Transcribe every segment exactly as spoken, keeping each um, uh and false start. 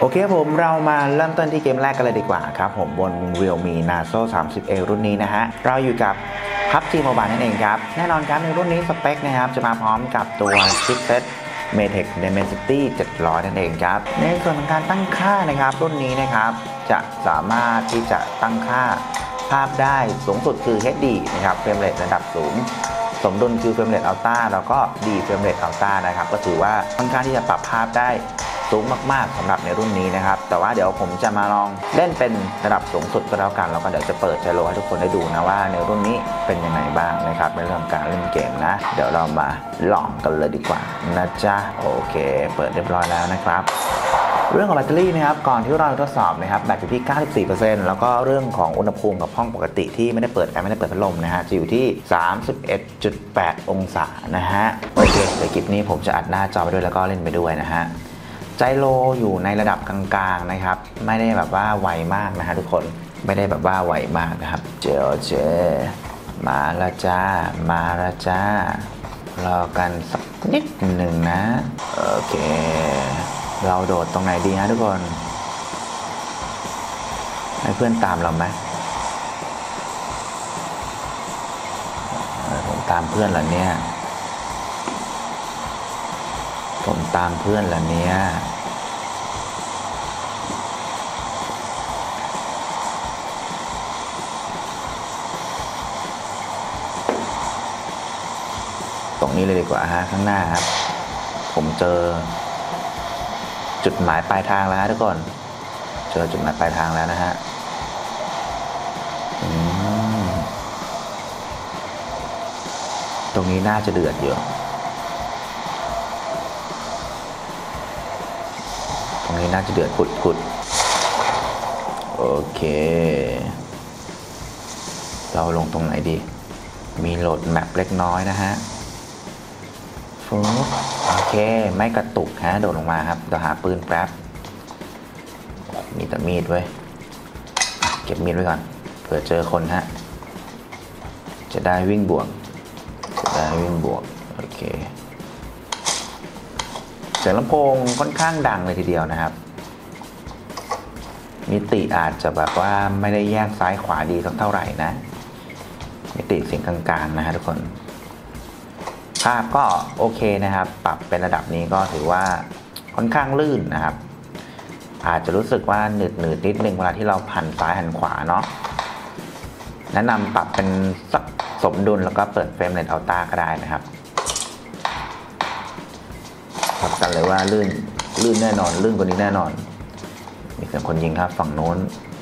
โอเคครับผมเรามาเริ่มต้นที่เกมแรกกันเลยดีกว่าครับผมบน realme narzo สามสิบเอ รุ่นนี้นะฮะเราอยู่กับพับจี Mobile นั่นเองครับแน่นอนครับในรุ่นนี้สเปคนะครับจะมาพร้อมกับตัวชิปเซ็ต Mediatek Dimensity เจ็ดร้อยนั่นเองครับในส่วนของการตั้งค่านะครับรุ่นนี้นะครับจะสามารถที่จะตั้งค่าภาพได้สูงสุดคือ เอช ดี นะครับเฟรมเรทระดับสูงสมดุลคือเฟรมเรทอัลต้าแล้วก็ดีเฟรมเรทอัลต้านะครับก็ถือว่าค่อนข้างที่จะปรับภาพได้สูงมากๆสำหรับในรุ่นนี้นะครับแต่ว่าเดี๋ยวผมจะมาลองเล่นเป็นระดับสูงสุดก็แล้วกันแล้วก็เดี๋ยวจะเปิดไชโลให้ทุกคนได้ดูนะว่าในรุ่นนี้เป็นยังไงบ้างนะครับในเรื่องการเล่นเกมนะเดี๋ยวเรามาลองกันเลยดีกว่านะจ๊ะโอเคเปิดเรียบร้อยแล้วนะครับเรื่องของแบตเตอรี่นะครับก่อนที่เราจะทดสอบนะครับแบตอยู่ที่ เก้าสิบสี่เปอร์เซ็นต์ แล้วก็เรื่องของอุณหภูมิกับห้องปกติที่ไม่ได้เปิดแอร์ไม่ได้เปิดพัดลมนะฮะจะอยู่ที่ สามสิบเอ็ดจุดแปด องศานะฮะโอเคเดี๋ยวคลิปนี้ผมจะอัดหน้าจอไปด้วยแล้วก็เล่นไปด้วยนะฮะไจโลอยู่ในระดับกลางๆนะครับไม่ได้แบบว่าไวมากนะฮะทุกคนไม่ได้แบบว่าไวมากนะครับเจอเจอมาละจ้ามาละจ้ารอกันสักนิดหนึ่งนะโอเคเราโดดตรงไหนดีฮะทุกคนให้เพื่อนตามเราไหมผมตามเพื่อนเหรอเนี่ยผมตามเพื่อนเหรอเนี่ยตรงนี้เลยดีกว่าฮะข้างหน้าครับผมเจอจุดหมายปลายทางแล้วทุกคนเจอจุดหมายปลายทางแล้วนะฮะตรงนี้น่าจะเดือดอยู่ตรงนี้น่าจะเดือดขุดๆโอเคเราลงตรงไหนดีมีโหลดแมปเล็กน้อยนะฮะโอเคไม่กระตุกฮะโดดลงมาครับเดี๋ยวหาปืนแป๊บมีแต่มีดไว้เก็บมีดไว้ก่อนเผื่อเจอคนฮะจะได้วิ่งบวกจะได้วิ่งบวกโอเคเสียงลำโพงค่อนข้างดังเลยทีเดียวนะครับมิติอาจจะแบบว่าไม่ได้แยกซ้ายขวาดีสักเท่าไหร่นะมิติเสียงกลางๆนะฮะทุกคนภาพก็โอเคนะครับปรับเป็นระดับนี้ก็ถือว่าค่อนข้างลื่นนะครับอาจจะรู้สึกว่าหนืดหนืดนิดนึงเวลาที่เราหันซ้ายหันขวาเนาะแนะนำปรับเป็นสักสมดุลแล้วก็เปิดเฟรมเรทอัลต้าก็ได้นะครับรับกันเลยว่าลื่นลื่นแน่นอนลื่นกว่านี้แน่นอนมีเสียงคนยิงครับฝั่งโน้น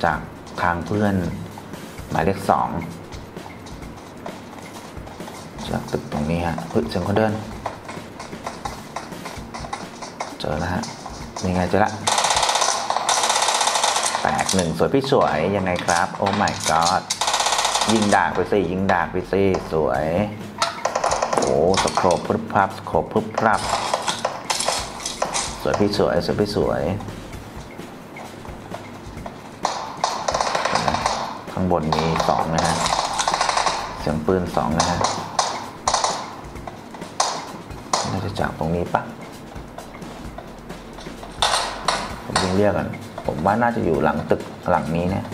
จากทางเพื่อนหมายเลขสองจากตึกตรงนี้ฮะเฮ้ยเสียงคนเดินเจอแล้วฮะยังไงเจอละแตกหนึ่งสวยพี่สวยยังไงครับโอ้ my god ยิงดาบไปสิยิงดาบไปสิสวยโอ้สโครบพุบพรับสโครบพุบพรับสวยพี่สวยสวยพี่สวยข้างบนมีสองนะฮะเสียงปืนสองนะฮะน่าจะจากตรงนี้ปะผมยิงเรียกกันผมว่าน่าจะอยู่หลังตึกหลังนี้เนี่ย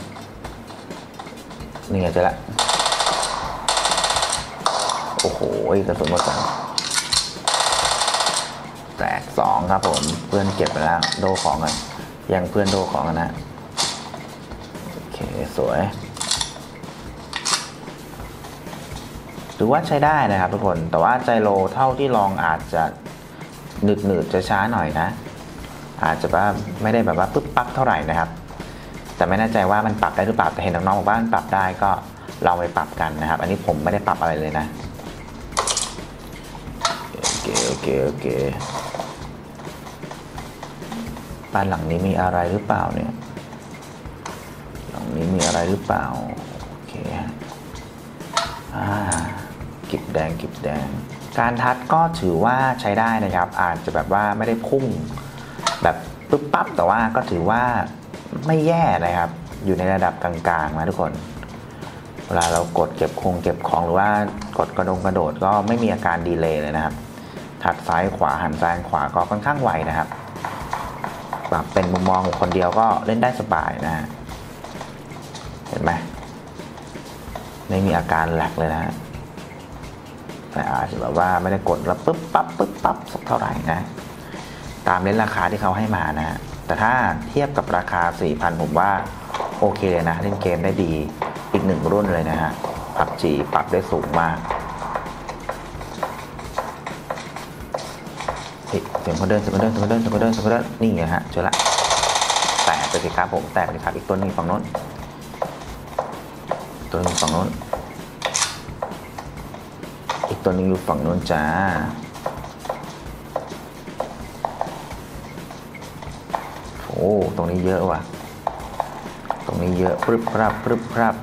นี่ไงเจอละโอ้โหกระสุนมาสั่งแตกสองครับผมเพื่อนเก็บไปแล้วโดของกันยังเพื่อนโดของกันนะโอเคสวยถือว่าใช้ได้นะครับทุกคนแต่ว่าไจโลเท่าที่ลองอาจจะหนืดหนืดจะช้าหน่อยนะอาจจะว่าไม่ได้แบบว่าปึ๊บปั๊บเท่าไหร่นะครับแต่ไม่แน่ใจว่ามันปรับได้หรือเปล่าแต่เห็นน้องๆบอกว่ามันปรับได้ก็เราไปปรับกันนะครับอันนี้ผมไม่ได้ปรับอะไรเลยนะโอเคโอเคโอเคบ้านหลังนี้มีอะไรหรือเปล่าเนี่ยหลังนี้มีอะไรหรือเปล่าโอเคอ่ากิบแดงกิบแดงการทัดก็ถือว่าใช้ได้นะครับอาจจะแบบว่าไม่ได้พุ่งแบบปึ๊บปั๊บแต่ว่าก็ถือว่าไม่แย่นะครับอยู่ในระดับกลางๆนะทุกคนเวลาเรากดเก็บคงเก็บของหรือว่ากดกระดงกระโดดก็ไม่มีอาการดีเลย์เลยนะครับทัดซ้ายขวาหันซ้ายขวาก็ค่อนข้างไวนะครับ ปรับเป็นมุมมองของคนเดียวก็เล่นได้สบายนะฮะเห็นไหมไม่มีอาการแหลกเลยนะฮะแต่อาจจะแบบว่าไม่ได้กดแล้วปึ๊บปั๊บปึ๊บปั๊บสักเท่าไหร่นะตามเลนส์ราคาที่เขาให้มานะฮะแต่ถ้าเทียบกับราคา สี่พัน ผมว่าโอเคนะเล่นเกมได้ดีอีกหนึ่งรุ่นเลยนะฮะพับจีปรับได้สูงมากเสียงคนเดินเสียงคนเดินเสียงคนเดินเสียงคนเดินเสียงคนเดินนี่นะฮะเจอละแตกไปสิครับผมแตกไปครับอีกตัวหนึ่งฝั่งโน้นตัวนึงฝั่งโน้นอีกตัวนึงอยู่ฝั่งโน้นจ้าโอ้ตรงนี้เยอะว่ะตรงนี้เยอะปรึบปรับปรึบปรับ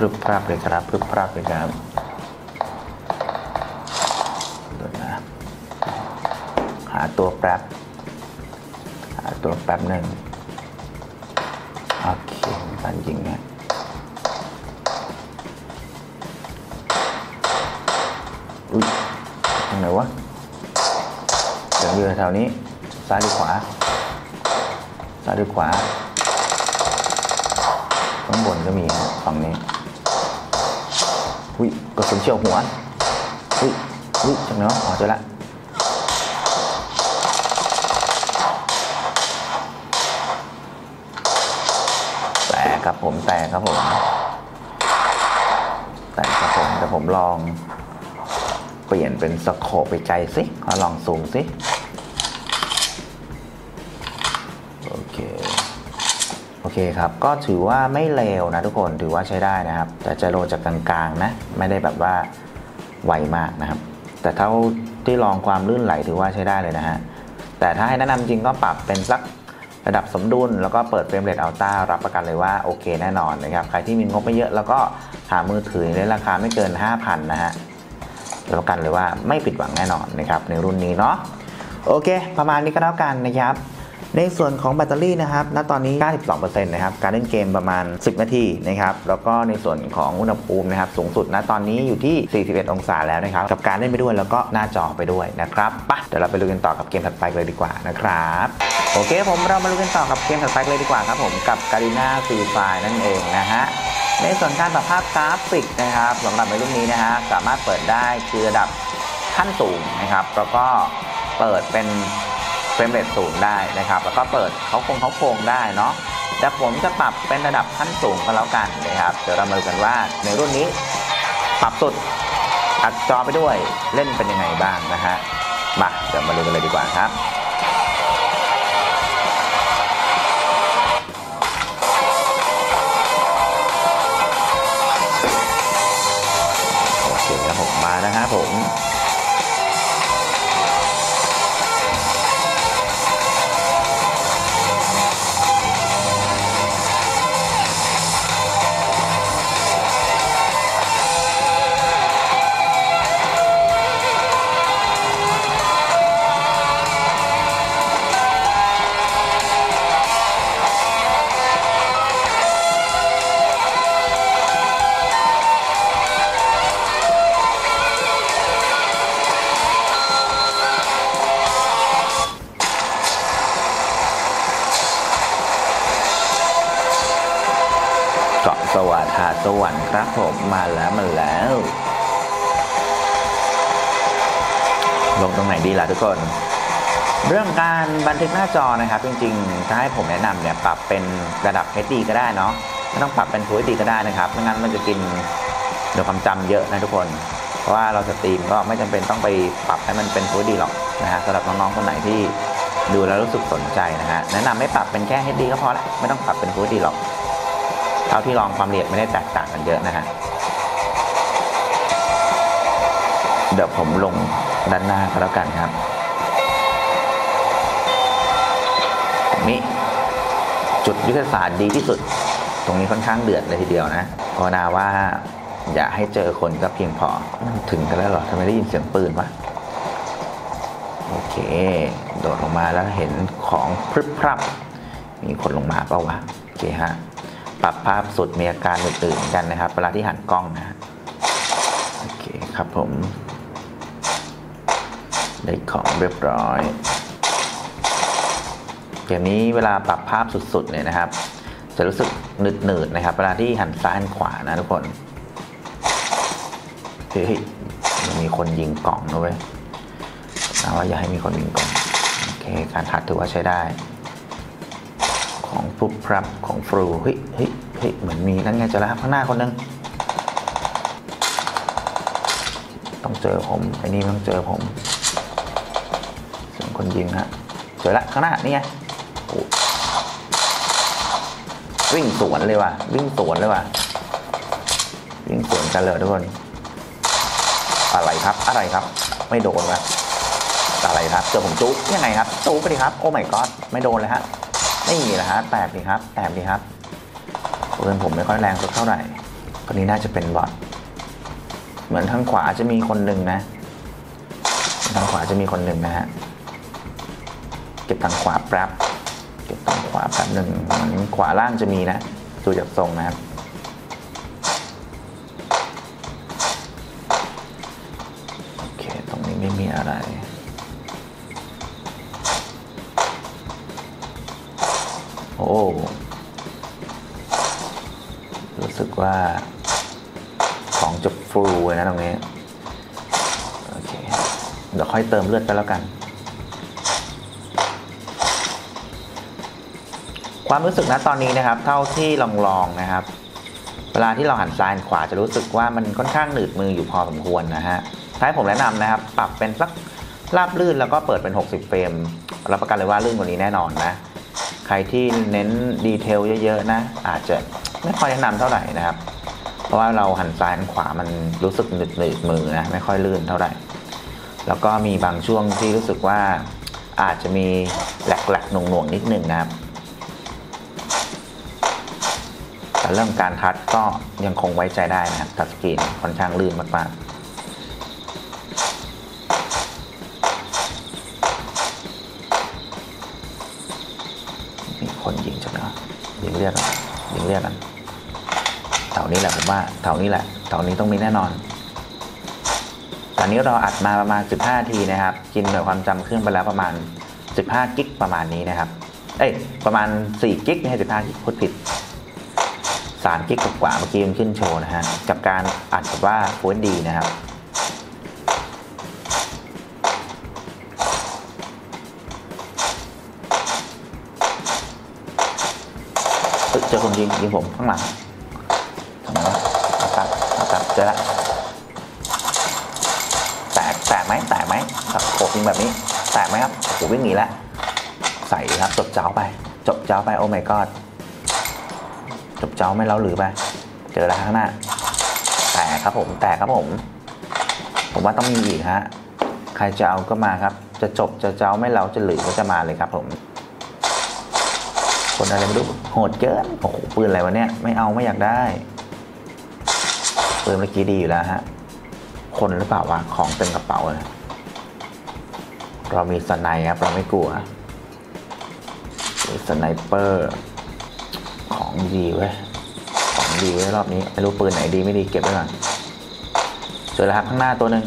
ปรึบปรับเลยครับปรึบปรับเลยครับดูนะหาตัวแป๊บตัวแป๊บหนึ่งโอเคการยิงเนี่ยอุ้ยทางไหนวะเดี๋ยวยืนแถวนี้ซ้ายหรือขวาซ้ายหรือขวาข้างบนก็มีฝั่งนี้อุ้ยกระสุนเฉี่ยวหัวอุ้ยอุ้ยจังเนาะอ๋อเจอละครับผมแต่ครับผมแต่ครับผมแต่ผมลองเปลี่ยนเป็นสโคปไปไกลสิขอลองซูมสิโอเคโอเคครับก็ถือว่าไม่เลวนะทุกคนถือว่าใช้ได้นะครับแต่จะโลจากกลางๆนะไม่ได้แบบว่าไวมากนะครับแต่เท่าที่ลองความลื่นไหลถือว่าใช้ได้เลยนะฮะแต่ถ้าให้แนะนำจริงก็ปรับเป็นสักระดับสมดุลแล้วก็เปิดเฟรมเรทอัลต้ารับประกันเลยว่าโอเคแน่นอนนะครับใครที่มีงบไม่เยอะแล้วก็หามือถือในราคาไม่เกิน ห้าพัน นะฮะรับประกันเลยว่าไม่ผิดหวังแน่นอนนะครับในรุ่นนี้เนาะโอเคประมาณนี้ก็แล้วกันนะครับในส่วนของแบตเตอรี่นะครับณตอนนี้ เก้าสิบสองเปอร์เซ็นต์ นะครับการเล่นเกมประมาณสิบนาทีนะครับแล้วก็ในส่วนของอุณหภูมินะครับสูงสุดณตอนนี้อยู่ที่สี่สิบเอ็ดองศาแล้วนะครับกับการเล่นไปด้วยแล้วก็หน้าจอไปด้วยนะครับไปเดี๋ยวเราไปลุยกันต่อกับเกมถัดไปเลยดีกว่านะครับโอเคผมเรามาลุยกันต่อกับเกมถัดไปเลยดีกว่าครับผมกับการีนาฟีไฟนั่นเองนะฮะในส่วนการปรับภาพกราฟิกนะครับสำหรับในรุ่นนี้นะฮะสามารถเปิดได้คือระดับขั้นสูงนะครับแล้วก็เปิดเป็นเฟรมเรทสูงได้นะครับแล้วก็เปิดเขาคงเขาคงได้เนาะแต่ผมจะปรับเป็นระดับขั้นสูงก็แล้วกันนะครับเดี๋ยวเรามาดูกันว่าในรุ่นนี้ปรับสุดอัดจอไปด้วยเล่นเป็นยังไงบ้างนะฮะมาเดี๋ยวมาดูกันเลยดีกว่าครับโอเคครับผมมานะฮะผมสวัสดีค่ะสวรรค์ครับผมมาแล้วมาแล้วลงตรงไหนดีล่ะทุกคนเรื่องการบันทึกหน้าจอนะครับจริงๆถ้าให้ผมแนะนำเนี่ยปรับเป็นระดับ เอช ดี ก็ได้เนาะไม่ต้องปรับเป็น Full เอช ดี ก็ได้นะครับไม่งั้นมันจะกินเดี๋ยวความจำเยอะนะทุกคนเพราะว่าเราสตรีมก็ไม่จำเป็นต้องไปปรับให้มันเป็น Full เอช ดี หรอกนะฮะสำหรับน้องๆคนไหนที่ดูแล้วรู้สึกสนใจนะฮะแนะนำให้ปรับเป็นแค่ เอช ดี ก็พอละไม่ต้องปรับเป็น Full เอช ดี หรอกเท่าที่ลองความละเอียดไม่ได้แตกต่างกันเยอะนะฮะเดี๋ยวผมลงด้านหน้าก็แล้วกันครับนี่จุดยุทธศาสตร์ดีที่สุดตรงนี้ค่อนข้างเดือดเลยทีเดียวนะภาวนาว่าอย่าให้เจอคนก็เพียงพอถึงกันแล้วเหรอทำไมได้ยินเสียงปืนวะโอเคโดดลงมาแล้วเห็นของพรึบพรับมีคนลงมาเปล่าวะโอเคฮะปรับภาพสุดมีอาการตื่นๆกันนะครับเวลาที่หันกล้องนะโอเคครับผม ได้ของเรียบร้อยเกมนี้เวลาปรับภาพสุดๆเนี่ยนะครับจะรู้สึกหนืดๆนะครับเวลาที่หันซ้ายหันขวานะทุกคนเฮ้ยมีคนยิงกล่องนะเว้ยนะว่าอย่าให้มีคนยิงกล่องโอเคการทัดถือว่าใช้ได้ของปุ๊บพรับของฟรูเฮ้ยเฮ้ยเฮ้ยเหมือนมีนั่นไงจะแล้วครับข้างหน้าคนนึงต้องเจอผมไอ้นี่ต้องเจอผมสองคนยิงฮะเจอละข้างหน้านี่ไงวิ่งสวนเลยว่ะวิ่งสวนเลยว่ะวิ่งสวนกันเลยทุกคนอะไรครับอะไรครับไม่โดนนะอะไรครับเจอผมจุ๊บยังไงครับจุ๊บไปดิครับโอ้ไม่ก็ไม่โดนเลยฮะไม่มีนะฮะแตกดิครับแตกดิครับเพื่อนผมไม่ค่อยแรงสักเท่าไหร่คนนี้น่าจะเป็นบอทเหมือนทางขวาจะมีคนหนึ่งนะทางขวาจะมีคนหนึ่งนะฮะเก็บทางขวาแป๊บเก็บทางขวาแป๊บหนึ่งขวาล่างจะมีนะดูจากทรงนะครับโอเคตรงนี้ไม่มีอะไรโอ้รู้สึกว่าของจะฟูเลยนะตรงนี้โอเคเดี๋ยวค่อยเติมเลือดกันแล้วกันความรู้สึกนะตอนนี้นะครับเท่าที่ลองลองนะครับเวลาที่เราหันซ้ายขวาจะรู้สึกว่ามันค่อนข้างหนืดมืออยู่พอสมควรนะฮะท้ายผมแนะนำนะครับปรับเป็นสักราบลื่นแล้วก็เปิดเป็นหกสิบเฟรมรับประกันเลยว่าลื่นกว่านี้แน่นอนนะใครที่เน้นดีเทลเยอะๆนะอาจจะไม่ค่อยแนะนำเท่าไหร่นะครับเพราะว่าเราหันซ้ายหันขวามันรู้สึกหนืดหนืดมือนะไม่ค่อยลื่นเท่าไหร่แล้วก็มีบางช่วงที่รู้สึกว่าอาจจะมีแหลกๆหน่วงๆนิดนึงนะครับแต่เรื่องการทัดก็ยังคงไว้ใจได้นะครับทัชสกรีนค่อนข้างลื่นมากๆเรียกกันยิงเรียกกันแถวนี้แหละผมว่าแถวนี้แหละแถวนี้ต้องมีแน่นอนตอนนี้เราอัดมาประมาณสิบห้านาทีนะครับกินหน่วยความจำขึ้นไปแล้วประมาณสิบห้ากิกประมาณนี้นะครับเอ้ยประมาณสี่กิกไม่ใช่สิบห้ากิกพูดผิดสามกิกกว่าเมื่อกี้มันขึ้นโชว์นะฮะกับการอัดแบบว่าฟูลดีนะครับเจอคนยิงยิงผมข้างหลังทำไมวะเอาตัดเอาตัดเจอละแตกแตกไหมแตกไหมครับโอบยิงแบบนี้แตกไหมครับโอบวิ่งหนีละใส่ครับจบเจ้าไปจบเจ้าไปโอ้ my god จบเจ้าไม่เล่าหรือไปเจอแล้วข้างหน้าแตกครับผมแตกครับผมผมว่าต้องมีอีกฮะใครจะเอาก็มาครับจะจบจะเจ้าไม่เล่าจะหรือก็จะมาเลยครับผมคนอะไรไม่รู้โหดเกินโอ้โหปืนอะไรวะเนี่ยไม่เอาไม่อยากได้ปืนเมื่อกี้ดีอยู่แล้วฮะคนหรือเปล่าวะของเต็มกระเป๋าเลยเรามีสไนครับเราไม่กลัวสไนเปอร์ของดีเว้ยของดีเว้ยรอบนี้ไม่รู้ปืนไหนดีไม่ดีเก็บไว้ก่อนเจอแล้วครับข้างหน้าตัวหนึ่ง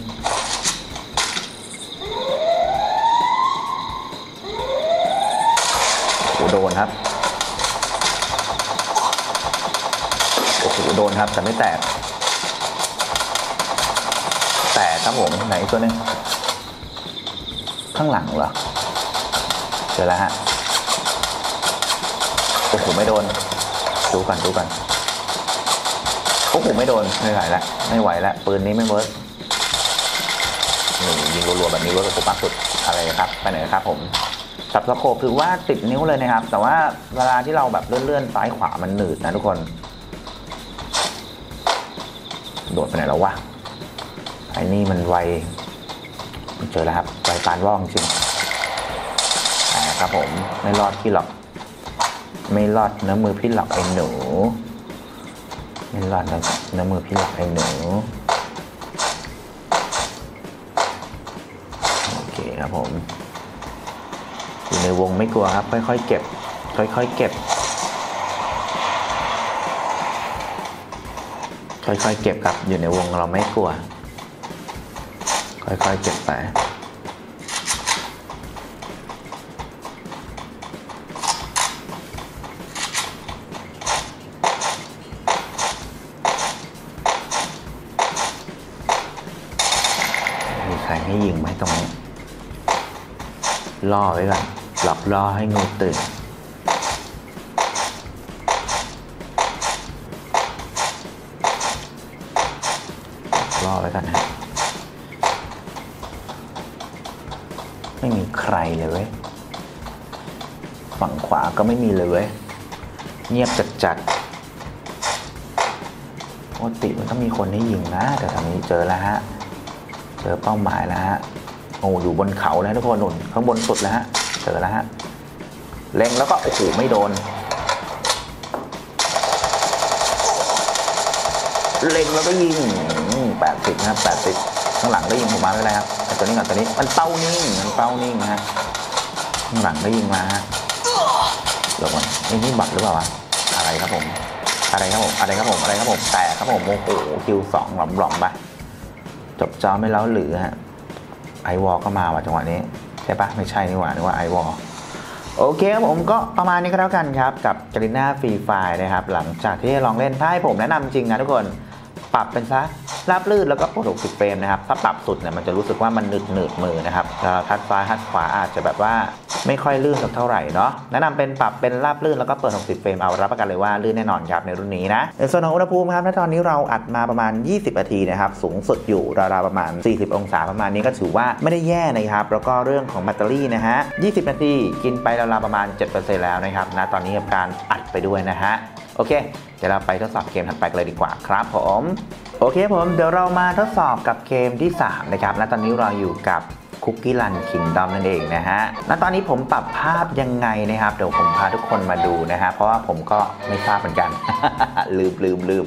โดนครับโอ้โหโดนครับแต่ไม่แตกแต่ครับผมไหนตัวนึงข้างหลังเหรอเจอแล้วฮะโอ้โหไม่โดนดูกันดูกันโอ้โหไม่โดนไม่ไหวแล้วไม่ไหวแล้วปืนนี้ไม่เวิร์กยิงรัวๆแบบนี้เวิร์กกับปักสุดอะไรครับไปไหนครับผมสับสโคปถือว่าติดนิ้วเลยนะครับแต่ว่าเวลาที่เราแบบเลื่อนๆซ้ายขวามันหนืดนะทุกคนโดดไปไหนแล้ววะไอ้นี่มันไวเจอแล้วครับไวปานว่องจริงครับผมไม่รอดพี่หรอกไม่รอดเนื้อมือพี่หรอกไอ้หนูไม่รอดเนื้อมือพี่หรอกไอ้หนูโอเคครับผมอยู่ในวงไม่กลัวครับค่อยๆเก็บค่อยๆเก็บค่อยๆเก็บครับอยู่ในวงเราไม่กลัวค่อยๆเก็บไป ส่ให้ยิงไว้ตรงนี้ล่อไว้ก่อนหลอกล่อให้งูตื่นล่อไว้ก่อนนะไม่มีใครเลยเว้ยฝั่งขวาก็ไม่มีเลยเว้ยเงียบจัดจัดปกติมันต้องมีคนให้ยิงนะแต่ตอนนี้เจอแล้วฮะเจอเป้าหมายแล้วฮะโอ้อยู่บนเขาแล้วทุกคนหนุนข้างบนสุดแล้วฮะเจอแล้วฮะเล็งแล้วก็โอ้โหไม่โดนเล็งแล้วก็ยิงแปดสิบนะแปดสิบข้างหลังได้ยิงผมมาไม่ได้ครับตัวนี้ก่อนตัวนี้มันเป้านิ่งมันเป้านิ่งนะฮะข้างหลังได้ยิงมาฮะเดี๋ยวก่อนนี่บัตรหรือเปล่าวะอะไรครับผมอะไรครับผมอะไรครับผมอะไรครับผมแต่ครับผมโอ้โหคิวสองหล่อมหล่อมไปจบจอไม่แล้วหรือฮะไอวอลก็มาว่ะจังหวะนี้ใช่ปะไม่ใช่นี่หว่าหรือว่าไอวอลโอเคครับผมก็ประมาณนี้ก็แล้วกันครับกับกาลิน่าฟรีไฟล์นะครับหลังจากที่ลองเล่นถ้าให้ผมแนะนำจริงนะทุกคนปรับเป็นซะรับลื่นแล้วก็ปลดหกสิบเฟรมนะครับถ้าปรับสุดเนี่ยมันจะรู้สึกว่ามันหนืดหนืดมือนะครับทัดซ้ายทัดขวาอาจจะแบบว่าไม่ค่อยลื่นสักเท่าไหร่เนาะแนะนำเป็นปรับเป็นราบลื่นแล้วก็เปิดหกสิบเฟรมเอารับประกันเลยว่าลื่นแน่นอนครับในรุ่นนี้นะในส่วนของอุณหภูมิครับณตอนนี้เราอัดมาประมาณยี่สิบนาทีนะครับสูงสุดอยู่ราวๆประมาณสี่สิบองศาประมาณนี้ก็ถือว่าไม่ได้แย่นะครับแล้วก็เรื่องของแบตเตอรี่นะฮะยี่สิบนาทีกินไปราวๆประมาณ เจ็ดเปอร์เซ็นต์ แล้วนะครับณตอนนี้กับการอัดไปด้วยนะฮะโอเคเดี๋ยวเราไปทดสอบเกมถัดไปกันเลยดีกว่าครับผมโอเคผมเดี๋ยวเรามาทดสอบกับเกมที่สามนะครับและตอนนี้เราอยู่กับ Cookie Run Kingdom นั่นเองนะฮะและตอนนี้ผมปรับภาพยังไงนะครับเดี๋ยวผมพาทุกคนมาดูนะฮะเพราะว่าผมก็ไม่ทราบเหมือนกัน ลืมลืมลืม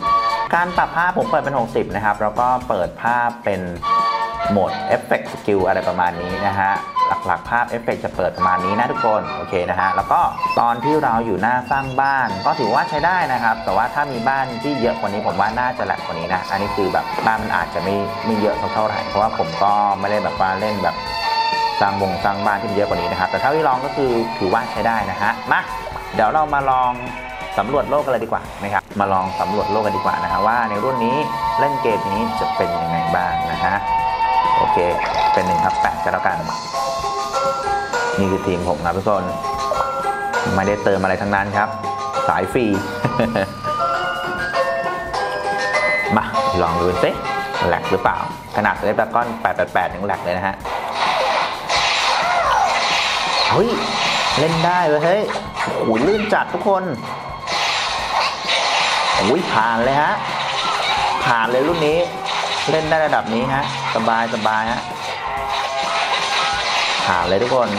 การปรับภาพผมเปิดเป็นหกสิบนะครับแล้วก็เปิดภาพเป็นโหมด Effect Skill อะไรประมาณนี้นะฮะหลักๆภาพเอฟเฟกต์จะเปิดประมาณนี้นะทุกคนโอเคนะฮะแล้วก็ตอนที่เราอยู่หน้าสร้างบ้านก็ถือว่าใช้ได้นะครับแต่ว่าถ้ามีบ้านที่เยอะกว่านี้ผมว่าน่าจะแหลกกว่านี้นะอันนี้คือแบบบ้านมันอาจจะไม่ไม่เยอะเท่าไหร่เพราะว่าผมก็ไม่ได้แบบว่าเล่นแบบสร้างวงสร้างบ้านที่เยอะกว่านี้นะครับแต่เท่าที่ลองก็คือถือว่าใช้ได้นะฮะมาเดี๋ยวเรามาลองสำรวจโลกกันเลยดีกว่านะครับมาลองสำรวจโลกกันดีกว่านะฮะว่าในรุ่นนี้เล่นเกมนี้จะเป็นยังไงบ้างนะฮะโอเคเป็นหนึ่งครับแปดกันแล้วกันนี่คือทีมผมครับทุกคนไม่ได้เติมอะไรทั้งนั้นครับสายฟรี มาลองดูสิแหลกหรือเปล่าขนาดเล็บตะก้อนแปดแปดแปดยังแหลกเลยนะฮะเฮ้ยเล่นได้เลยเฮ้ยโอ้ยลื่นจัดทุกคนโอ้ยผ่านเลยฮะผ่านเลยรุ่นนี้เล่นได้ระดับนี้ฮะสบายสบายฮะผ่านเลยทุกคน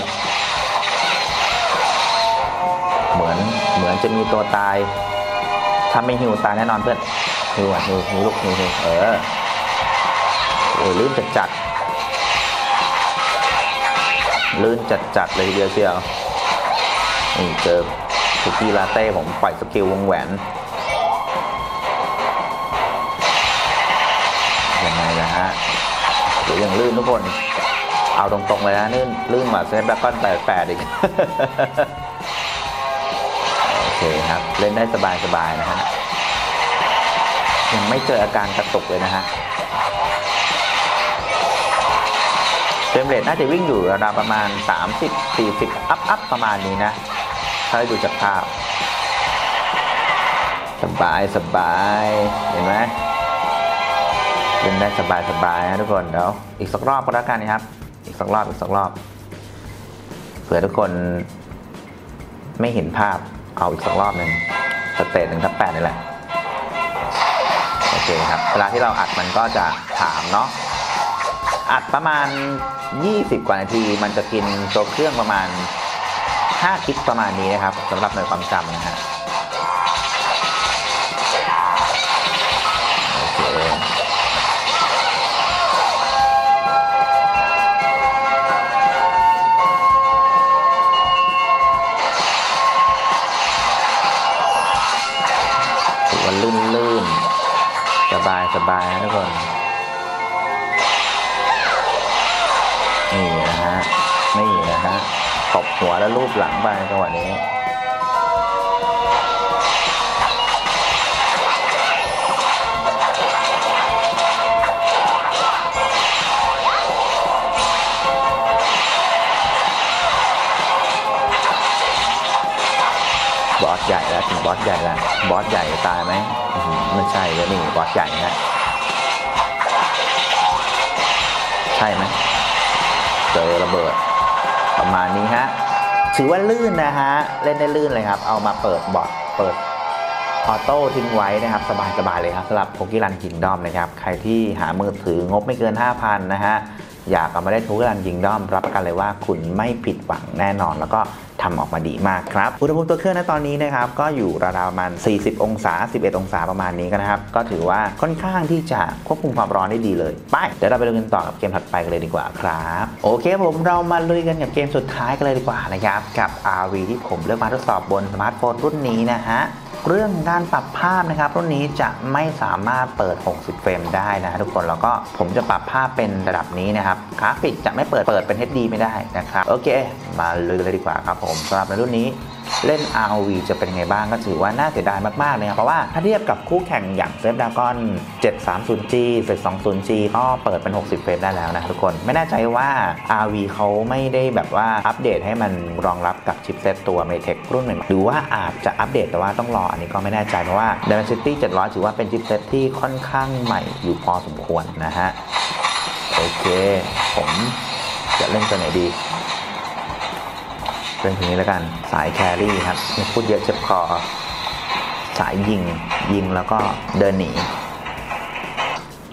เหมือนเหมือนจะมีตัวตายถ้าไม่หิวตายแน่นอนเพื่อนหิวอ่ะหิวหิวลูกหิวเออโอ้ยลื่นจัดจัดลื่นจัดจัดเลยทีเดียวเชียวนี่เจอคุกกี้ลาเต้ผมปล่อยสกิลวงแหวนยังไงนะฮะเดี๋ยวยังลื่นทุกคนเอาตรงๆเลยนะลื่นลื่นมาเซฟแบล็กก้อนแปดแปดอีกโอเคครับเล่นได้สบายๆนะฮะยังไม่เจออาการกระตุกเลยนะฮะเฟรมเรทน่าจะวิ่งอยู่ระดับประมาณ สามสิบถึงสี่สิบ อัพอัพประมาณนี้นะถ้าดูจากภาพสบายสบายเห็นไหมเล่นได้สบายๆนะทุกคนเดี๋ยวอีกสักรอบก็แล้วกันนะครับอีกสักรอบอีกสักรอบเผื่อทุกคนไม่เห็นภาพเอาอีกสักรอบหนึ่งสเตจหนึ่งทับแปดนี่แหละโอเคครับเวลาที่เราอัดมันก็จะถามเนาะอัดประมาณยี่สิบกว่านาทีมันจะกินตัวเครื่องประมาณห้ากิกประมาณนี้นะครับสำหรับในความจำนะฮะสบายสบายนะทุกคนนี่นะฮะนี่นะฮะตบหัวแล้วรูปหลังไปจังหวะนี้ บอสใหญ่ละบอสใหญ่ตายไหมมันใช่แล้วนี่บอสใหญ่นะใช่ไหมเจอระเบิดประมาณนี้ฮะถือว่าลื่นนะฮะเล่นได้ลื่นเลยครับเอามาเปิดบอร์ดเปิดออโต้ทิ้งไว้นะครับสบายๆเลยครับสำหรับ Cookie Run Kingdom นะครับใครที่หามือถืองบไม่เกิน ห้าพัน นะฮะอยากเอามาได้ Cookie Run Kingdom รับประกันเลยว่าคุณไม่ผิดหวังแน่นอนแล้วก็ทำออกมาดีมากครับอุณหภูมิตัวเครื่องณตอนนี้นะครับก็อยู่ราวๆประมาณสี่สิบองศาสิบเอ็ดองศาประมาณนี้นะครับก็ถือว่าค่อนข้างที่จะควบคุมความร้อนได้ดีเลยไปเดี๋ยวเราไปดูกันต่อกับเกมถัดไปกันเลยดีกว่าครับโอเคผมเรามาลุยกันกับเกมสุดท้ายกันเลยดีกว่านะครับกับ อาร์ วี ที่ผมเลือกมาทดสอบบนสมาร์ทโฟนรุ่นนี้นะฮะเรื่องการปรับภาพนะครับรุ่นนี้จะไม่สามารถเปิดหกสิบเฟรมได้นะทุกคนแล้วก็ผมจะปรับภาพเป็นระดับนี้นะครับกราฟิกจะไม่เปิดเปิดเป็น เอช ดี ไม่ได้นะครับโอเคมาลุยเลยดีกว่าครับผมสำหรับในรุ่นนี้เล่น อาร์ โอ วี จะเป็นไงบ้างก็ถือว่าน่าเสียดายมากๆเลยครับเพราะว่าถ้าเทียบกับคู่แข่งอย่างเซฟดากอน เจ็ดสามศูนย์จี เจ็ดสองศูนย์จี ก็เปิดเป็นหกสิบเฟรมได้แล้วนะทุกคนไม่แน่ใจว่า อาร์ วี เขาไม่ได้แบบว่าอัปเดตให้มันรองรับกับชิปเซตตัว Mediatek รุ่นใหม่หรือว่าอาจจะอัปเดตแต่ว่าต้องรออันนี้ก็ไม่แน่ใจเพราะว่า Dimensity เจ็ดร้อยถือว่าเป็นชิปเซตที่ค่อนข้างใหม่อยู่พอสมควรนะฮะโอเคผมจะเล่นตัวไหนดีเป็นทีนี้แล้วกันสายแครี่ครับพูดเยอะเจ็บคอสายยิงยิงแล้วก็เดินหนี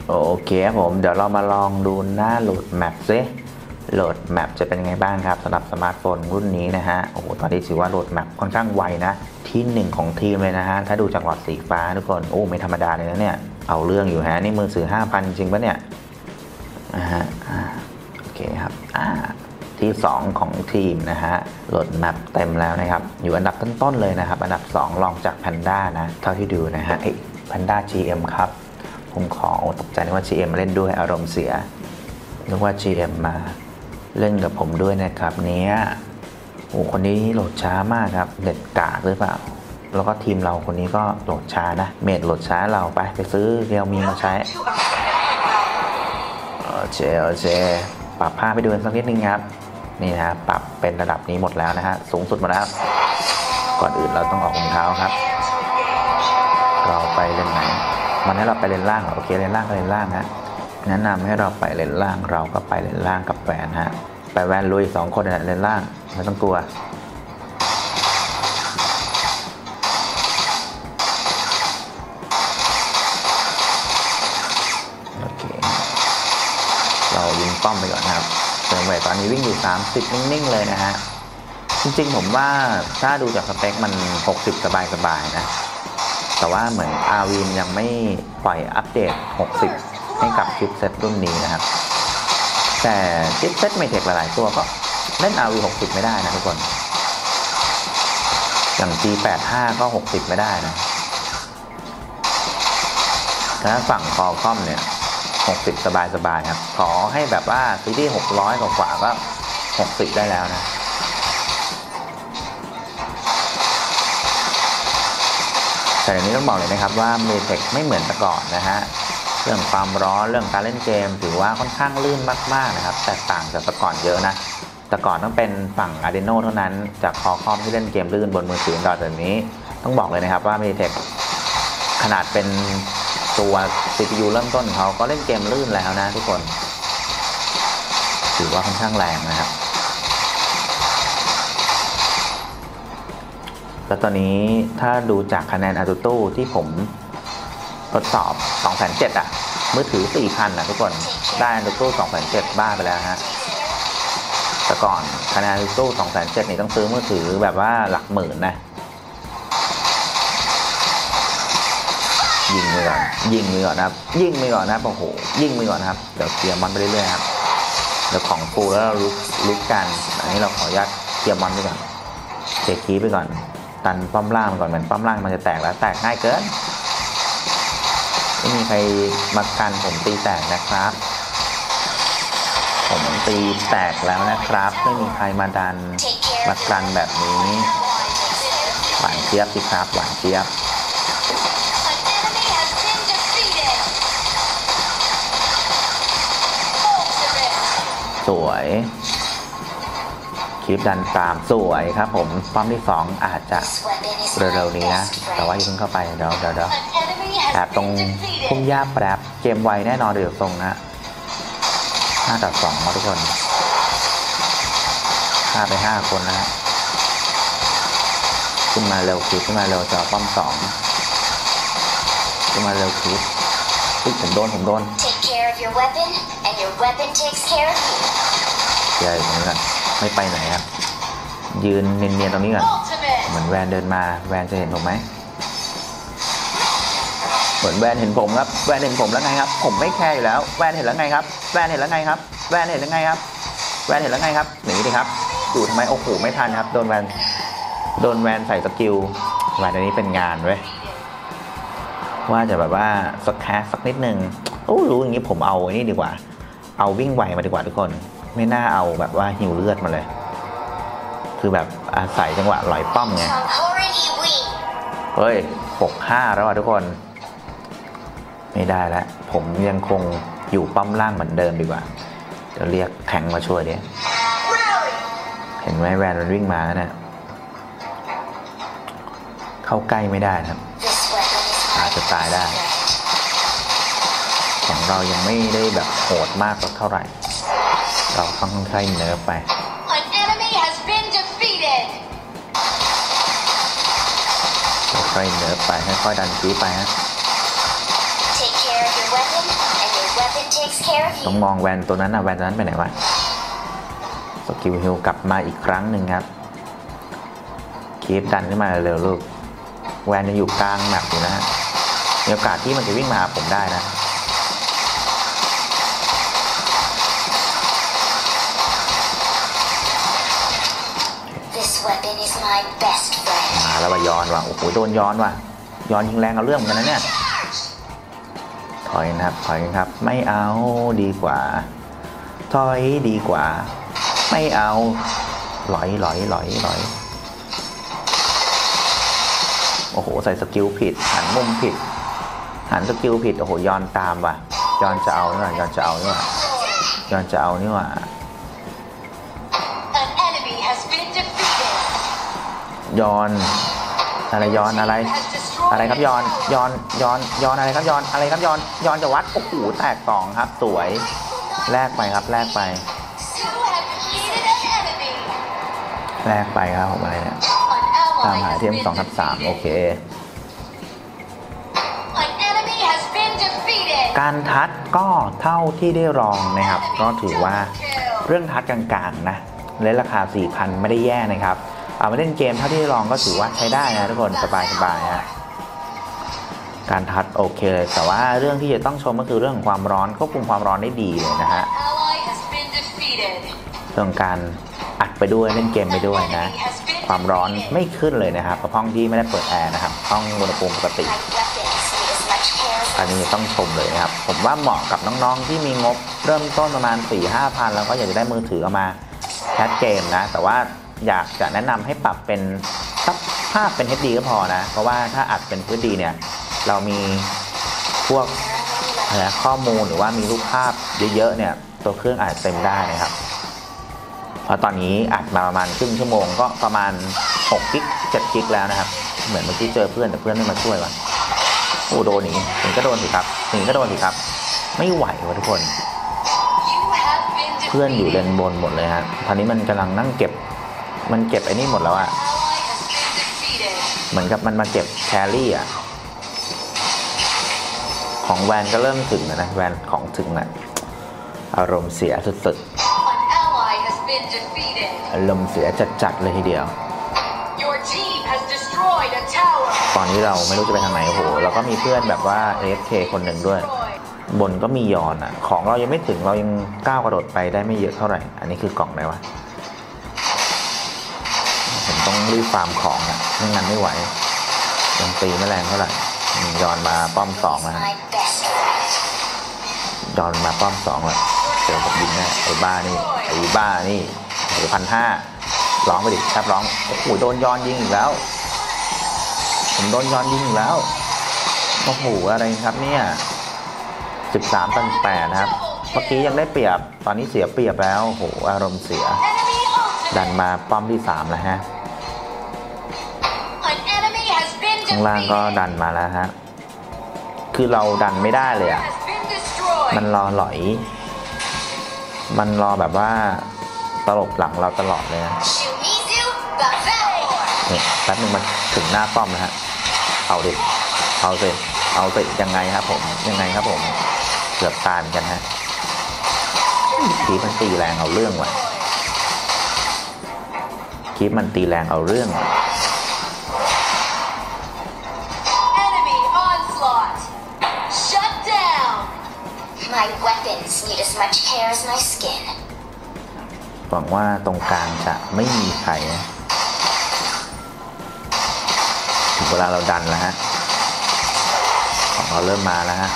โอเคครับผมเดี๋ยวเรามาลองดูหน้าโหลดแมปซิโหลดแมปจะเป็นไงบ้างครับสำหรับสมาร์ทโฟนรุ่นนี้นะฮะโอ้โหตอนนี้ถือว่าโหลดแมปค่อนข้างไวนะที่หนึ่งของทีมเลยนะฮะถ้าดูจากหลอดสีฟ้าทุกคนโอ้ไม่ธรรมดาเลยนะเนี่ยเอาเรื่องอยู่ฮะนี่มือถือ ห้าพัน จริงปะเนี่ยนะฮะโอเคครับอ่าที่สองของทีมนะฮะโหลดแมปเต็มแล้วนะครับอยู่อันดับต้นๆเลยนะครับอันดับสองรองจากแพนด้านะเท่าที่ดูนะฮะไอ้แพนด้า จี เอ็ม ครับผมขอตกใจนึกว่า จี เอ็ม มาเล่นด้วยอารมณ์เสียนึกว่า จี เอ็ม มาเล่นกับผมด้วยนะครับเนี้ยโอ้คนนี้โหลดช้ามากครับเด็ดกากหรือเปล่าแล้วก็ทีมเราคนนี้ก็โหลดช้านะเมดโหลดช้าเราไปไปซื้อ realme มาใช้โอเคโอเคปรับภาพไปดูกันสักนิดนึงครับนี่นะปรับเป็นระดับนี้หมดแล้วนะฮะสูงสุดหมดแล้วก่อนอื่นเราต้องออกรองเท้าครับเราไปเลนไหนมันให้เราไปเลนล่างเหรอโอเคเลนล่างก็เลนล่างฮะแนะนำให้เราไปเลนล่างเราก็ไปเลนล่างกับแวนฮะไปแวนลุยสองคนนะเลนล่างไม่ต้องกลัวโอเคเรายิงป้อมไปก่อนครับตอนนี้วิ่งอยู่สามสิบนิ่งๆเลยนะฮะจริงๆผมว่าถ้าดูจากสเปคมันหกสิบสบายๆนะแต่ว่าเหมือน อาร์ วี ยังไม่ปล่อยอัปเดตหกสิบให้กับชิปเซตรุ่นนี้นะครับแต่ชิปเซตMediatekหลายๆตัวก็เล่น อาร์ วี หกสิบไม่ได้นะทุกคนอย่าง จี แปดสิบห้า ก็หกสิบไม่ได้นะแล้วฝั่งคอคอมเนี่ยหกสิบสบายๆครับขอให้แบบว่าซีรีส์หกร้อยกว่าก็หกสิบได้แล้วนะแต่อย่างนี้ต้องบอกเลยนะครับว่า Mediatek ไม่เหมือนแต่ก่อนนะฮะเรื่องความร้อนเรื่องการเล่นเกมถือว่าค่อนข้างลื่นมากๆนะครับแตกต่างจากแต่ก่อนเยอะนะแต่ก่อนต้องเป็นฝั่ง Adreno เท่านั้นจากคอคอมที่เล่นเกมลื่นบนมือถือดอทแบบนี้ต้องบอกเลยนะครับว่า Mediatek ขนาดเป็นตัว ซี พี ยู เริ่มต้นเขาก็เล่นเกมลื่นแล้วนะทุกคนถือว่าค่อนข้างแรงนะครับแล้วตอนนี้ถ้าดูจากคะแนน Antutu ที่ผมทดสอบ สองพันเจ็ดร้อย อ่ะมือถือ สี่พัน นะทุกคนได้ Antutu สองพันเจ็ดร้อย บ้าไปแล้วฮะแต่ก่อนคะแนน Antutu สองพันเจ็ดร้อย นี่ต้องซื้อมือถือแบบว่าหลักหมื่นนะยิงมือก่อนยิงมือก่อนนะครับยิงมือก่อนนะครับโอ้โหยิงมือก่อนนะครับเดี๋ยวเกียร์มอนไปเรื่อยๆครับเดี๋ยวของปูแล้วเราลุกลุกกันอันนี้เราขอยัดเกียร์มอนไปก่อนเกียร์คีไปก่อนตันป้อมล่างก่อนเหมือนป้อมล่างมันจะแตกแล้วแตกง่ายเกินไม่มีใครมากันผมตีแตกนะครับผมตีแตกแล้วนะครับไม่มีใครมาดันมากันแบบนี้หวานเจี๊ยบสิครับหวานเจี๊ยบสวยโอเค ลิปดันตามสวยครับผมป้อมที่สองอาจจะเร็วๆนี้นะแต่ว่าอย่าเพิ่งเข้าไปเดี๋ยวเดี๋ยวแอบตรงพุ่มหญ้าแป๊บเกมไวแน่นอนเดี๋ยวตรงนะห้าต่อสองมาทุกคนฆ่าไปห้าคนนะขึ้นมาเร็วคลิปขึ้นมาเร็วจอป้อมสองขึ้นมาเร็วคลิปอุ๊ยผมโดนผมโดนใหญ่เหมือนกันไม่ไปไหนครับยืนเนียนๆตรงนี้ก่อนเหมือนแวนเดินมาแวนจะเห็นผมไหมเหมือนแวนเห็นผมครับแวนเห็นผมแล้วไงครับผมไม่แคร์อยู่แล้วแวนเห็นแล้วไงครับแวนเห็นแล้วไงครับแวนเห็นแล้วไงครับแวนเห็นแล้วไงครับหนีดิครับอยู่ทำไมโอ้โหไม่ทันครับโดนแวนโดนแวนใส่สกิลแวนอันนี้เป็นงานเว้ยว่าจะแบบว่าสักแคสสักนิดนึงโอ้รู้อย่างนี้ผมเอานี่ดีกว่าเอาวิ่งไวมาดีกว่าทุกคนไม่น่าเอาแบบว่าหิวเลือดมาเลยคือแบบอาศัยจังหวะลอยป้อมไงเฮ้ยหกห้าแล้วอ่ะทุกคนไม่ได้แล้วผมยังคงอยู่ป้อมล่างเหมือนเดิมดีกว่าจะเรียกแทงมาช่วยดิเห็นไหมแวนมันวิ่งมาแล้วนะเข้าใกล้ไม่ได้ครับอาจจะตายได้ของเรายังไม่ได้แบบโหดมากเท่าไหร่เราต้องค่อยๆเนิร์ฟไปค่อยๆเนิร์ฟไปค่อยๆดันชี้ไปฮะต้องมองแวนตัวนั้นนะแวนตัวนั้นไปไหนวะสกิลฮิลกลับมาอีกครั้งหนึ่งครับคีฟดันขึ้นมาเร็วๆลูกแวนจะอยู่กลางแมปอยู่นะฮะมีโอกาสที่มันจะวิ่งมาหาผมได้นะมาแล้วว่ะย้อนว่ะโอ้โหโดนย้อนว่ะย้อนยิงแรงเอาเรื่องกันนะเนี่ยถอยนะครับถอยครับไม่เอาดีกว่าถอยดีกว่าไม่เอาหลอยหลอยหลอยหลอยโอ้โหใส่สกิลผิดหันมุมผิดหันสกิลผิดโอ้โหย้อนตามว่ะย้อนจะเอานี่ว่ะย้อนจะเอานี่ว่ะย้อนจะเอานี่ว่ะยอนอะไรยอนอะไรอะไรครับยอนยอนยอนยอนอะไรครับยอนอะไรครับยอนยอนจะวัดโอ้โหแตกสองครับสวยแลกไปครับแลกไปแลกไปครับผมอะไรเนี่ยตามหาเทียมสองทับสามโอเคการทัดก็เท่าที่ได้รองนะครับก็ถือว่าเรื่องทัดกลางๆนะเลนราคา สี่พัน ไม่ได้แย่นะครับเอามาเล่นเกมเท่าที่ลองก็ถือว่าใช้ได้นะทุกคนสบายสบายฮะการทัดโอเคเลยแต่ว่าเรื่องที่จะต้องชมก็คือเรื่องของความร้อนควบคุมความร้อนได้ดีเลยนะฮะเรื่องการอัดไปด้วยเล่นเกมไปด้วยนะความร้อนไม่ขึ้นเลยนะครับเพราะห้องที่ไม่ได้เปิดแอร์นะครับห้องอุณหภูมิปกติอันนี้ต้องชมเลยนะครับผมว่าเหมาะกับน้องๆที่มีงบเริ่มต้นประมาณ สี่ถึงห้าพัน แล้วก็อยากจะได้มือถือเอามาแคสเกมนะแต่ว่าอยากจะแนะนำให้ปรับเป็นซับภาพเป็น เอช ดี ก็พอนะเพราะว่าถ้าอัดเป็น เอช ดี เนี่ยเรามีพวกข้อมูลหรือว่ามีรูปภาพเยอะๆเนี่ยตัวเครื่องอาจเต็มได้นะครับเพราะตอนนี้อัดมาประมาณครึ่งชั่วโมงก็ประมาณหกกิกเจ็ดกิกแล้วนะครับเหมือนเมื่อกี้เจอเพื่อนแต่เพื่อนไม่มาช่วยว่ะโอ้โดนหนีหนีก็โดนสิครับหนีก็โดนสิครับไม่ไหวว่ะทุกคนเพื่อนอยู่เลนบนหมดเลยฮะตอนนี้มันกำลังนั่งเก็บมันเก็บไอ้นี่หมดแล้วอะเหมือนกับมันมาเก็บแครี่อะของแวนก็เริ่มถึงแล้วนะแวนของถึงนะอารมณ์เสียสุดๆอารมณ์เสียจัดๆเลยทีเดียวตอนนี้เราไม่รู้จะไปทางไหนโอ้โหเราก็มีเพื่อนแบบว่า เอ เอฟ เค คนหนึ่งด้วยบนก็มียอนอะของเรายังไม่ถึงเรายังก้าวกระโดดไปได้ไม่เยอะเท่าไหร่อันนี้คือกล่องไหนวะต้องรีบฟาร์มของนะไม่งั้นไม่ไหวยังตีไม่แรงเท่าไหร่ย้อนมาป้อมสองนะย้อนมาป้อมสองเลยเดี๋ยวผมยิงแน่ไอ้บ้านี่ไอ้บ้านี่หรือพันห้าร้องไปดิครับร้องโอ้โหโดนย้อนยิงอีกแล้วผมโดนย้อนยิงอีกแล้วโอ้โหอะไรครับเนี่ยสิบสามตันแปดนะครับเมื่อกี้ยังได้เปรียบตอนนี้เสียเปรียบแล้วโอ้โหอารมณ์เสีย ดันมาป้อมที่สามแล้วฮะข้างล่างก็ดันมาแล้วฮะคือเราดันไม่ได้เลยอ่ะมันรอหลอยมันรอแบบว่าตลบหลังเราตลอดเลยนะนี่แป๊บนึงมันถึงหน้าป้อมนะฮะเอาดิเอาสิเอาสิยังไงครับผมยังไงครับผมเกือบตายกันฮะคีบมันตีแรงเอาเรื่องว่ะคีบมันตีแรงเอาเรื่องว่ะหวังว่าตรงกลางจะไม่มีใครนะถึงเวลาเราดันแล้วฮะของเราเริ่มมาแล้วฮะ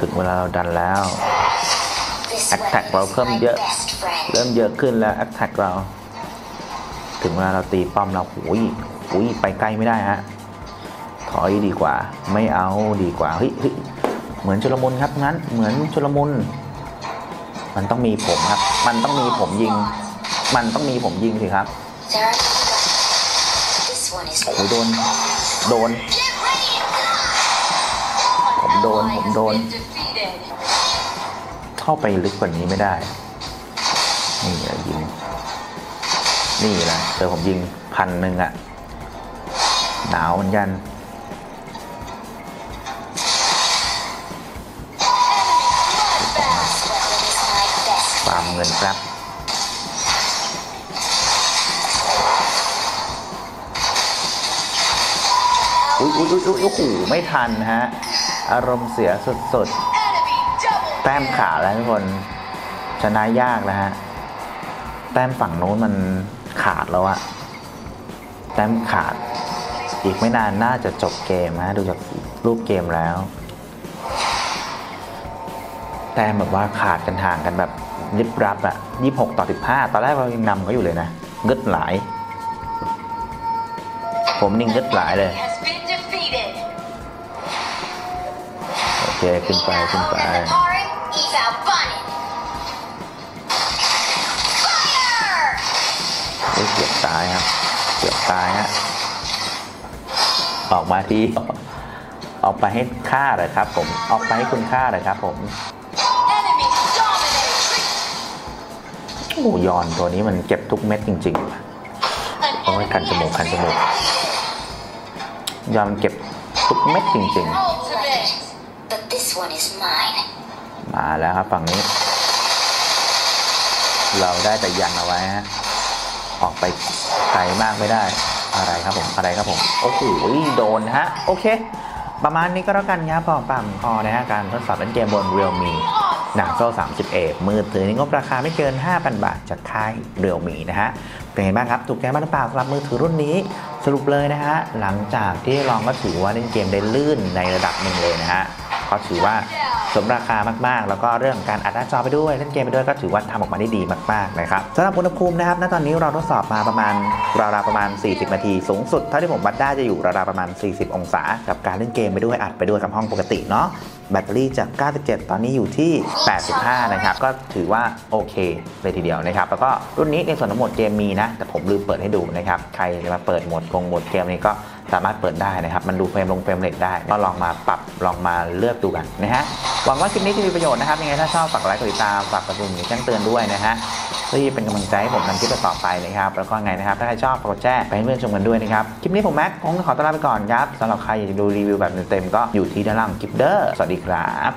ถึงเวลาเราดันแล้วแอคแท็กเราเพิ่มเยอะเริ่มเยอะขึ้นแล้วแอคแท็กเราถึงเวลาเราตีป้อมเราอุ้ยอุ้ยไปใกล้ไม่ได้ฮะถอยดีกว่าไม่เอาดีกว่าเฮ้ยเหมือนชลมุนครับงั้นเหมือนชลมุนมันต้องมีผมครับมันต้องมีผมยิงมันต้องมีผมยิงสิครับโอ้ยโดนโดนผมโดนผมโดนเข้าไปลึกกว่านี้ไม่ได้นี่แหละยิงนี่แหละเจอผมยิงพันหนึ่งอ่ะหนาวเหมือนกันเงินครับอุ๊ยอุ๊ยอุ๊ยอุ๊ยโอ้โหไม่ทันฮะอารมณ์เสียสดๆแต้มขาแล้วทุกคนชนะยากนะฮะแต้มฝั่งโน้นมันขาดแล้วอะแต้มขาดอีกไม่นานน่าจะจบเกมฮะดูจากรูปเกมแล้วแต้มแบบว่าขาดกันห่างกันแบบริบรับอะยี่สิบหกต่อสิบห้าตอนแรกเรายังนำเขาอยู่เลยนะเงิดหลายผมนิ่งเงิดหลายเลยโอเคขึ้นไปขึ้นไปเกือบตายครับเกือบตายฮะออกมาทีออกไปให้ฆ่าเลยครับผมออกไปให้คุณฆ่าเลยครับผมโอ้ยอนตัวนี้มันเก็บทุกเม็ดจริงๆโอ้ยคันจมูกคันจมูกยอนเก็บทุกเม็ดจริงๆมาแล้วครับฝั่งนี้เราได้แต่ยันเอาไว้ฮะออกไปไกลมากไม่ได้อะไรครับผมอะไรครับผมโอ้โหโดนฮะโอเคประมาณนี้ก็แล้วกันครับพอปั่มพอนะฮะการทดสอบเล่นเกมบน realme Narzo สามสิบเอ มือถือนี้ก็ราคาไม่เกิน ห้าพันบาทจากค่าย realme นะฮะเป็นไงบ้างครับถูกใจบ้างหรือเปล่าสำหรับมือถือรุ่นนี้สรุปเลยนะฮะหลังจากที่ลองก็ถือว่าเล่นเกมได้ลื่นในระดับหนึ่งเลยนะฮะก็ถือว่าสมราคามากๆแล้วก็เรื่องการอัดหน้าจอไปด้วยเล่นเกมไปด้วยก็ถือว่าทำออกมาได้ดีมากๆนะครับสำหรับอุณหภูมินะครับณตอนนี้เราทดสอบมาประมาณราวๆประมาณสี่สิบนาทีสูงสุดเท่าที่ผมวัดได้จะอยู่ราวๆประมาณสี่สิบองศากับการเล่นเกมไปด้วยอัดไปด้วยกับห้องปกติเนาะแบตเตอรี่จากเก้าสิบเจ็ดตอนนี้อยู่ที่แปดสิบห้านะครับก็ถือว่าโอเคเลยทีเดียวนะครับแล้วก็รุ่นนี้ในส่วนของโหมดเกมมีนะแต่ผมลืมเปิดให้ดูนะครับใครมาเปิดโหมดกงโหมดเกมนี้ก็สามารถเปิดได้นะครับมันดูเฟรมลงเฟรมเรทได้ก็ลองมาปรับลองมาเลือกดูกันนะฮะหวังว่าคลิปนี้จะมีประโยชน์นะครับยังไงถ้าชอบฝากไลค์กดติดตามฝากกดปุ่มแจ้งเตือนด้วยนะฮะเพื่อเป็นกำลังใจให้ผมทำคลิปต่อไปนะครับแล้วก็ไงนะครับถ้าใครชอบกดแชร์ไปให้เพื่อนชมกันด้วยนะครับคลิปนี้ผมแม็กคงขอตัวลาไปก่อนครับสำหรับใครอยากดูรีวิวแบบเต็มๆก็อยู่ที่ด้านล่างคลิปเด้อสวัสดีครับ